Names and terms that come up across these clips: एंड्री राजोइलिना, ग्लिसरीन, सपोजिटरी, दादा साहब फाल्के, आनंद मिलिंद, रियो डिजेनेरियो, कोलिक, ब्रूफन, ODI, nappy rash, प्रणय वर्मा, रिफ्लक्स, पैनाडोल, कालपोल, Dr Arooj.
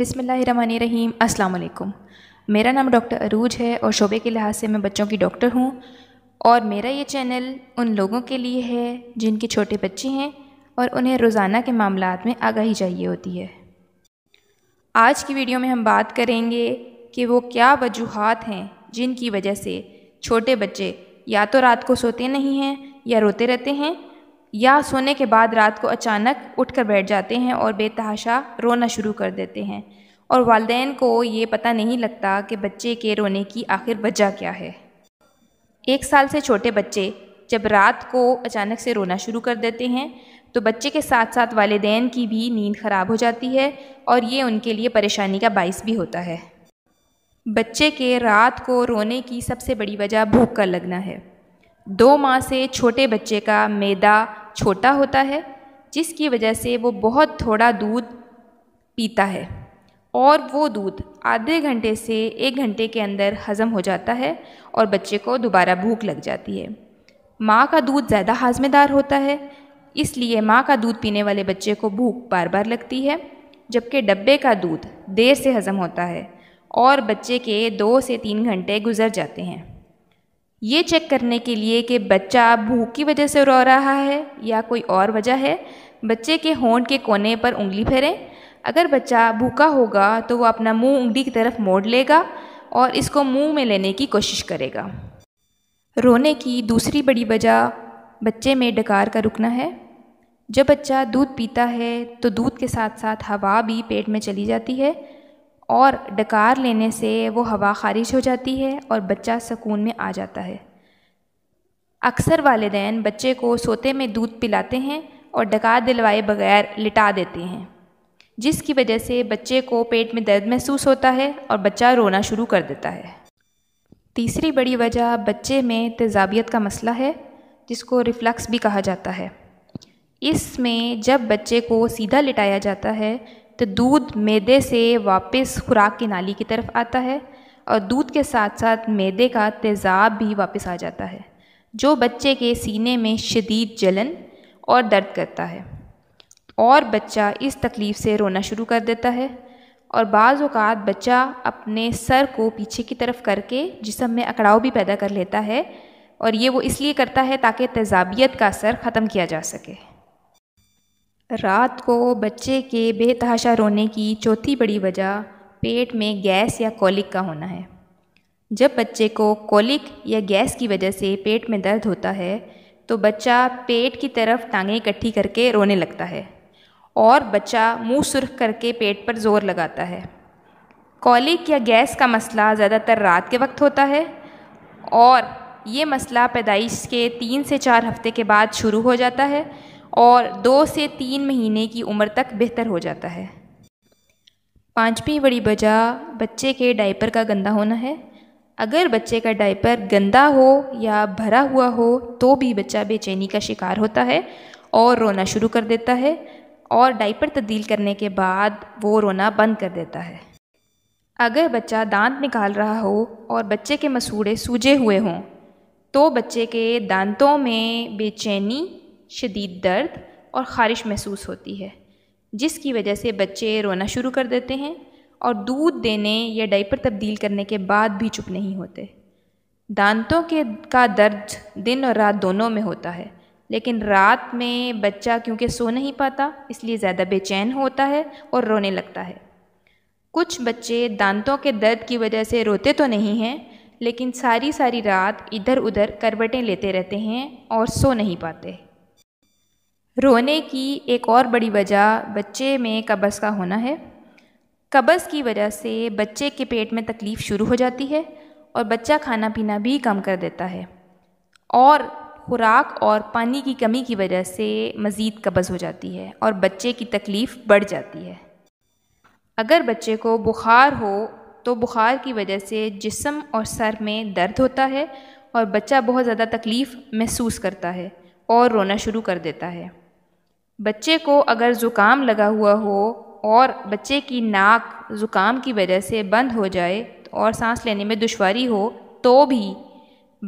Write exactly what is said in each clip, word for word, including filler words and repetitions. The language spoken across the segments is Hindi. बिस्मिल्लाहिर्रहमानिर्रहीम। अस्सलाम वालेकुम। मेरा नाम डॉक्टर अरूज है और शोबे के लिहाज से मैं बच्चों की डॉक्टर हूँ, और मेरा ये चैनल उन लोगों के लिए है जिनके छोटे बच्चे हैं और उन्हें रोज़ाना के मामलों में आगाही चाहिए होती है। आज की वीडियो में हम बात करेंगे कि वो क्या वजूहात हैं जिनकी वजह से छोटे बच्चे या तो रात को सोते नहीं हैं या रोते रहते हैं, या सोने के बाद रात को अचानक उठकर बैठ जाते हैं और बेतहाशा रोना शुरू कर देते हैं, और वालिदैन को ये पता नहीं लगता कि बच्चे के रोने की आखिर वजह क्या है। एक साल से छोटे बच्चे जब रात को अचानक से रोना शुरू कर देते हैं तो बच्चे के साथ साथ वालिदैन की भी नींद ख़राब हो जाती है, और ये उनके लिए परेशानी का बायस भी होता है। बच्चे के रात को रोने की सबसे बड़ी वजह भूख का लगना है। दो माह से छोटे बच्चे का मैदा छोटा होता है, जिसकी वजह से वो बहुत थोड़ा दूध पीता है, और वो दूध आधे घंटे से एक घंटे के अंदर हज़म हो जाता है और बच्चे को दोबारा भूख लग जाती है। माँ का दूध ज़्यादा हाजमेदार होता है, इसलिए माँ का दूध पीने वाले बच्चे को भूख बार बार लगती है, जबकि डब्बे का दूध देर से हज़म होता है और बच्चे के दो से तीन घंटे गुजर जाते हैं। ये चेक करने के लिए कि बच्चा भूख की वजह से रो रहा है या कोई और वजह है, बच्चे के होंठ के कोने पर उंगली फेरें। अगर बच्चा भूखा होगा तो वो अपना मुंह उंगली की तरफ मोड़ लेगा और इसको मुंह में लेने की कोशिश करेगा। रोने की दूसरी बड़ी वजह बच्चे में डकार का रुकना है। जब बच्चा दूध पीता है तो दूध के साथ साथ हवा भी पेट में चली जाती है, और डकार लेने से वो हवा ख़ारिज हो जाती है और बच्चा सुकून में आ जाता है। अक्सर वालिदैन बच्चे को सोते में दूध पिलाते हैं और डकार दिलवाए बगैर लिटा देते हैं, जिसकी वजह से बच्चे को पेट में दर्द महसूस होता है और बच्चा रोना शुरू कर देता है। तीसरी बड़ी वजह बच्चे में तेजाबियत का मसला है, जिसको रिफ्लक्स भी कहा जाता है। इसमें जब बच्चे को सीधा लिटाया जाता है तो दूध मैदे से वापस खुराक की नाली की तरफ आता है, और दूध के साथ साथ मैदे का तेज़ाब भी वापस आ जाता है, जो बच्चे के सीने में शदीद जलन और दर्द करता है, और बच्चा इस तकलीफ़ से रोना शुरू कर देता है। और बाज़ औक़ात बच्चा अपने सर को पीछे की तरफ करके जिस्म में अकड़ाव भी पैदा कर लेता है, और ये वो इसलिए करता है ताकि तेज़ाबियत का असर ख़त्म किया जा सके। रात को बच्चे के बेतहाशा रोने की चौथी बड़ी वजह पेट में गैस या कॉलिक का होना है। जब बच्चे को कॉलिक या गैस की वजह से पेट में दर्द होता है तो बच्चा पेट की तरफ टांगें इकट्ठी करके रोने लगता है, और बच्चा मुंह सुर्ख करके पेट पर जोर लगाता है। कॉलिक या गैस का मसला ज़्यादातर रात के वक्त होता है, और ये मसला पैदाइश के तीन से चार हफ्ते के बाद शुरू हो जाता है और दो से तीन महीने की उम्र तक बेहतर हो जाता है। पाँचवीं बड़ी वजह बच्चे के डायपर का गंदा होना है। अगर बच्चे का डायपर गंदा हो या भरा हुआ हो तो भी बच्चा बेचैनी का शिकार होता है और रोना शुरू कर देता है, और डायपर तब्दील करने के बाद वो रोना बंद कर देता है। अगर बच्चा दांत निकाल रहा हो और बच्चे के मसूड़े सूजे हुए हों तो बच्चे के दांतों में बेचैनी, शदीद दर्द और ख़ारिश महसूस होती है, जिसकी वजह से बच्चे रोना शुरू कर देते हैं, और दूध देने या डायपर तब्दील करने के बाद भी चुप नहीं होते। दांतों के का दर्द दिन और रात दोनों में होता है, लेकिन रात में बच्चा क्योंकि सो नहीं पाता इसलिए ज़्यादा बेचैन होता है और रोने लगता है। कुछ बच्चे दांतों के दर्द की वजह से रोते तो नहीं हैं, लेकिन सारी सारी रात इधर उधर करवटें लेते रहते हैं और सो नहीं पाते। रोने की एक और बड़ी वजह बच्चे में कब्ज़ का होना है। कब्ज़ की वजह से बच्चे के पेट में तकलीफ़ शुरू हो जाती है, और बच्चा खाना पीना भी कम कर देता है, और खुराक और पानी की कमी की वजह से मज़ीद कब्ज़ हो जाती है और बच्चे की तकलीफ़ बढ़ जाती है। अगर बच्चे को बुखार हो तो बुखार की वजह से जिस्म और सर में दर्द होता है, और बच्चा बहुत ज़्यादा तकलीफ़ महसूस करता है और रोना शुरू कर देता है। बच्चे को अगर ज़ुकाम लगा हुआ हो और बच्चे की नाक ज़ुकाम की वजह से बंद हो जाए और सांस लेने में दुश्वारी हो तो भी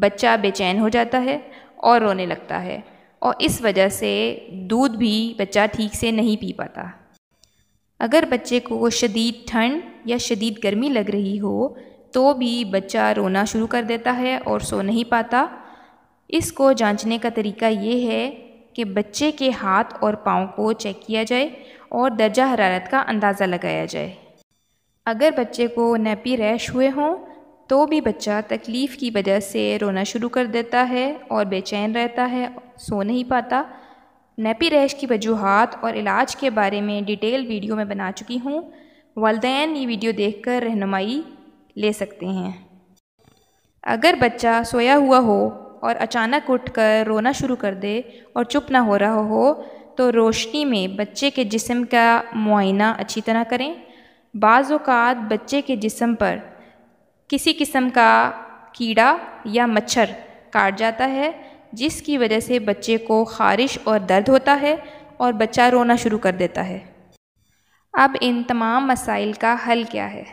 बच्चा बेचैन हो जाता है और रोने लगता है, और इस वजह से दूध भी बच्चा ठीक से नहीं पी पाता। अगर बच्चे को शदीद ठंड या शदीद गर्मी लग रही हो तो भी बच्चा रोना शुरू कर देता है और सो नहीं पाता। इसको जांचने का तरीका ये है कि बच्चे के हाथ और पाँव को चेक किया जाए और दर्जा हरारत का अंदाज़ा लगाया जाए। अगर बच्चे को नेपी रैश हुए हों तो भी बच्चा तकलीफ़ की वजह से रोना शुरू कर देता है और बेचैन रहता है, सो नहीं पाता। नेपी रैश की वजूहात और इलाज के बारे में डिटेल वीडियो में बना चुकी हूँ, वालिदैन ये वीडियो देखकर रहनुमाई ले सकते हैं। अगर बच्चा सोया हुआ हो और अचानक उठकर रोना शुरू कर दे और चुप ना हो रहा हो तो रोशनी में बच्चे के जिस्म का मुआयना अच्छी तरह करें। बाज़ औक़ात बच्चे के जिस्म पर किसी किस्म का कीड़ा या मच्छर काट जाता है जिसकी वजह से बच्चे को ख़ारिश और दर्द होता है और बच्चा रोना शुरू कर देता है। अब इन तमाम मसाइल का हल क्या है?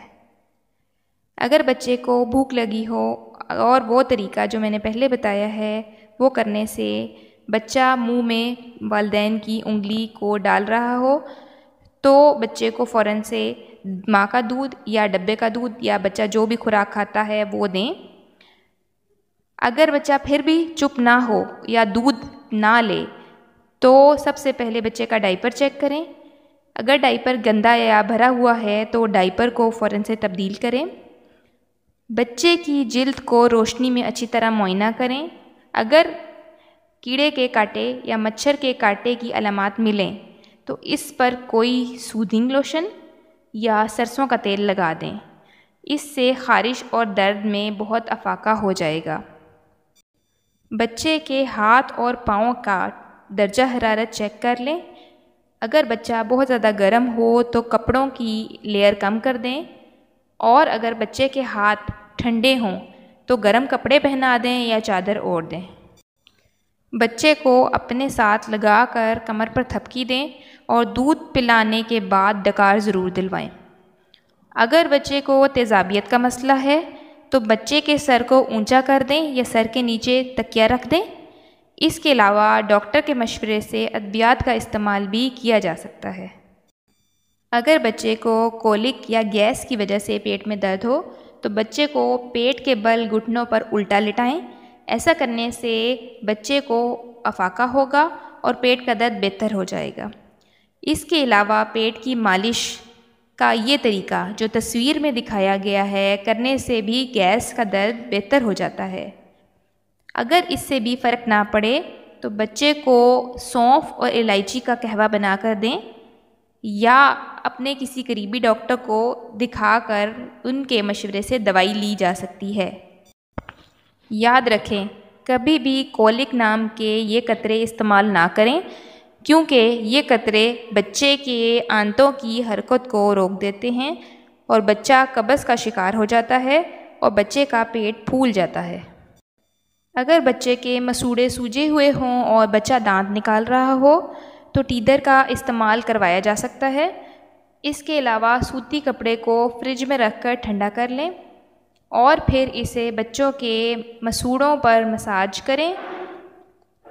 अगर बच्चे को भूख लगी हो और वो तरीका जो मैंने पहले बताया है वो करने से बच्चा मुंह में वालिदैन की उंगली को डाल रहा हो तो बच्चे को फ़ौरन से माँ का दूध या डब्बे का दूध या बच्चा जो भी खुराक खाता है वो दें। अगर बच्चा फिर भी चुप ना हो या दूध ना ले तो सबसे पहले बच्चे का डायपर चेक करें। अगर डायपर गंदा या भरा हुआ है तो डायपर को फ़ौरन से तब्दील करें। बच्चे की जिल्द को रोशनी में अच्छी तरह मुआयना करें। अगर कीड़े के काटे या मच्छर के काटे की अलामत मिलें तो इस पर कोई सूदिंग लोशन या सरसों का तेल लगा दें। इससे ख़ारिश और दर्द में बहुत अफाका हो जाएगा। बच्चे के हाथ और पाँव का दर्जा हरारत चेक कर लें। अगर बच्चा बहुत ज़्यादा गर्म हो तो कपड़ों की लेयर कम कर दें और अगर बच्चे के हाथ ठंडे हों तो गर्म कपड़े पहना दें या चादर ओढ़ दें। बच्चे को अपने साथ लगा कर कमर पर थपकी दें और दूध पिलाने के बाद डकार ज़रूर दिलवाएं। अगर बच्चे को तेज़ाबियत का मसला है तो बच्चे के सर को ऊंचा कर दें या सर के नीचे तकिया रख दें। इसके अलावा डॉक्टर के मशवरे से अद्वियात का इस्तेमाल भी किया जा सकता है। अगर बच्चे को कोलिक या गैस की वजह से पेट में दर्द हो तो बच्चे को पेट के बल घुटनों पर उल्टा लिटाएं। ऐसा करने से बच्चे को अफाका होगा और पेट का दर्द बेहतर हो जाएगा। इसके अलावा पेट की मालिश का ये तरीका जो तस्वीर में दिखाया गया है करने से भी गैस का दर्द बेहतर हो जाता है। अगर इससे भी फ़र्क ना पड़े तो बच्चे को सौंफ और इलायची का कहवा बना कर दें या अपने किसी करीबी डॉक्टर को दिखाकर उनके मशवरे से दवाई ली जा सकती है। याद रखें, कभी भी कोलिक नाम के ये कतरे इस्तेमाल ना करें क्योंकि ये कतरे बच्चे के आंतों की हरकत को रोक देते हैं और बच्चा कब्ज़ का शिकार हो जाता है और बच्चे का पेट फूल जाता है। अगर बच्चे के मसूड़े सूजे हुए हों और बच्चा दांत निकाल रहा हो तो टीदर का इस्तेमाल करवाया जा सकता है। इसके अलावा सूती कपड़े को फ्रिज में रख कर ठंडा कर लें और फिर इसे बच्चों के मसूड़ों पर मसाज करें।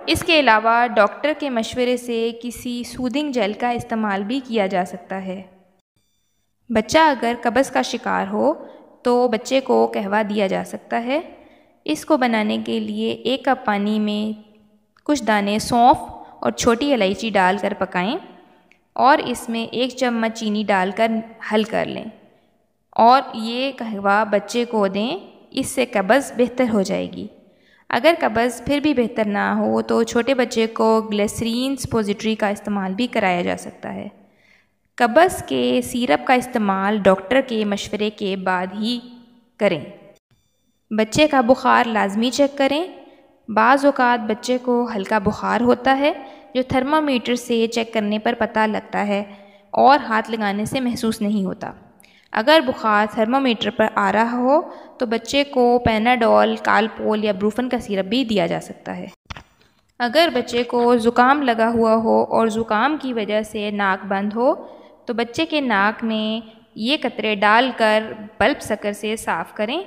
इसके अलावा डॉक्टर के मशवरे से किसी सूदिंग जेल का इस्तेमाल भी किया जा सकता है। बच्चा अगर कब्ज़ का शिकार हो तो बच्चे को कहवा दिया जा सकता है। इसको बनाने के लिए एक कप पानी में कुछ दाने सौंफ और छोटी इलायची डालकर पकाएं और इसमें एक चम्मच चीनी डालकर हल कर लें और ये कहवा बच्चे को दें। इससे कब्ज़ बेहतर हो जाएगी। अगर कब्ज़ फिर भी बेहतर ना हो तो छोटे बच्चे को ग्लिसरीन सपोजिटरी का इस्तेमाल भी कराया जा सकता है। कब्ज़ के सिरप का इस्तेमाल डॉक्टर के मशवरे के बाद ही करें। बच्चे का बुखार लाजमी चेक करें। बाज़ औक़ात बच्चे को हल्का बुखार होता है जो थर्मामीटर से चेक करने पर पता लगता है और हाथ लगाने से महसूस नहीं होता। अगर बुखार थर्मामीटर पर आ रहा हो तो बच्चे को पैनाडोल, कालपोल या ब्रूफन का सिरप भी दिया जा सकता है। अगर बच्चे को ज़ुकाम लगा हुआ हो और ज़ुकाम की वजह से नाक बंद हो तो बच्चे के नाक में ये कतरे डालकर बल्ब सकर से साफ़ करें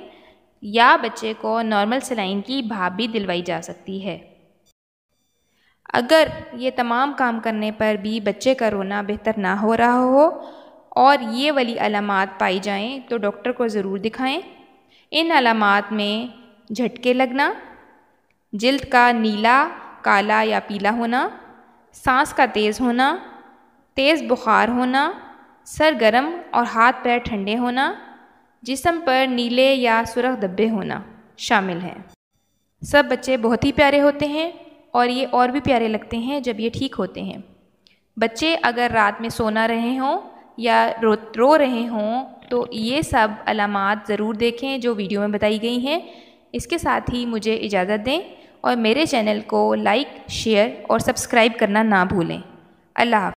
या बच्चे को नॉर्मल सलाइन की भाप भी दिलवाई जा सकती है। अगर ये तमाम काम करने पर भी बच्चे का रोना बेहतर ना हो रहा हो और ये वाली अलामात पाई जाएं तो डॉक्टर को ज़रूर दिखाएं। इन अलामात में झटके लगना, जिल्द का नीला, काला या पीला होना, सांस का तेज़ होना, तेज़ बुखार होना, सर गर्म और हाथ पैर ठंडे होना, जिस्म पर नीले या सुरख धब्बे होना शामिल हैं। सब बच्चे बहुत ही प्यारे होते हैं और ये और भी प्यारे लगते हैं जब ये ठीक होते हैं। बच्चे अगर रात में सो ना रहे हों या रो रो रहे हों तो ये सब अलामात ज़रूर देखें जो वीडियो में बताई गई हैं। इसके साथ ही मुझे इजाज़त दें और मेरे चैनल को लाइक, शेयर और सब्सक्राइब करना ना भूलें। अल्लाह हाफ़िज़।